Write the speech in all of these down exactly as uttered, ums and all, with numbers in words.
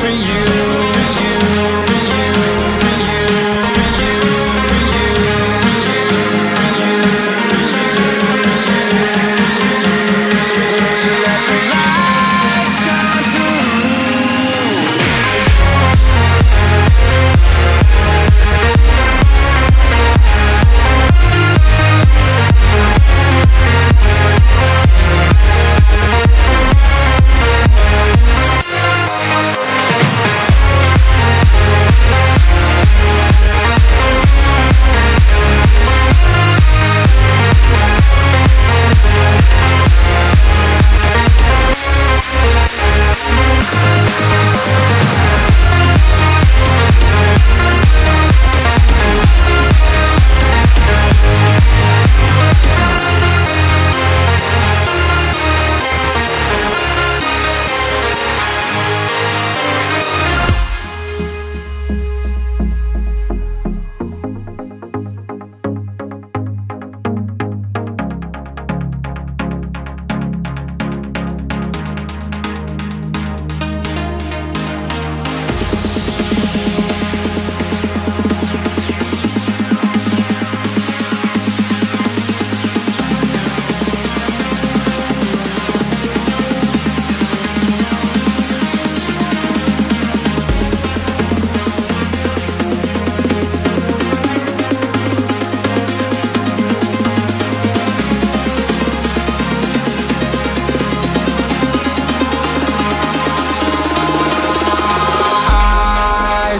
for you.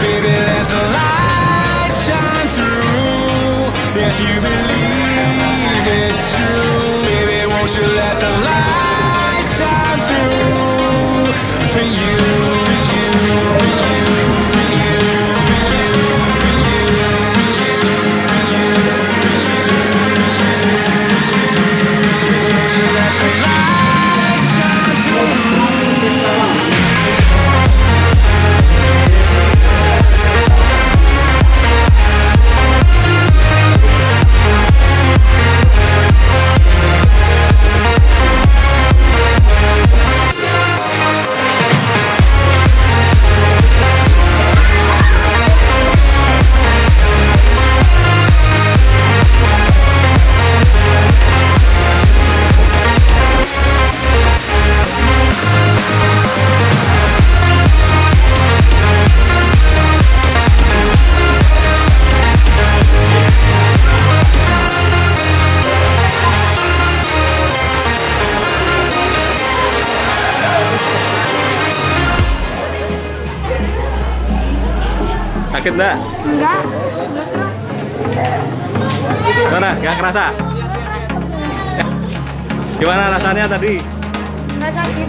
baby, let the light shine through. If you believe it's true, baby, won't you let the light shine through for you. Let the light shine through. Sakit enggak? Enggak. Gimana? Enggak kerasa? Gimana rasanya tadi? Enggak sakit.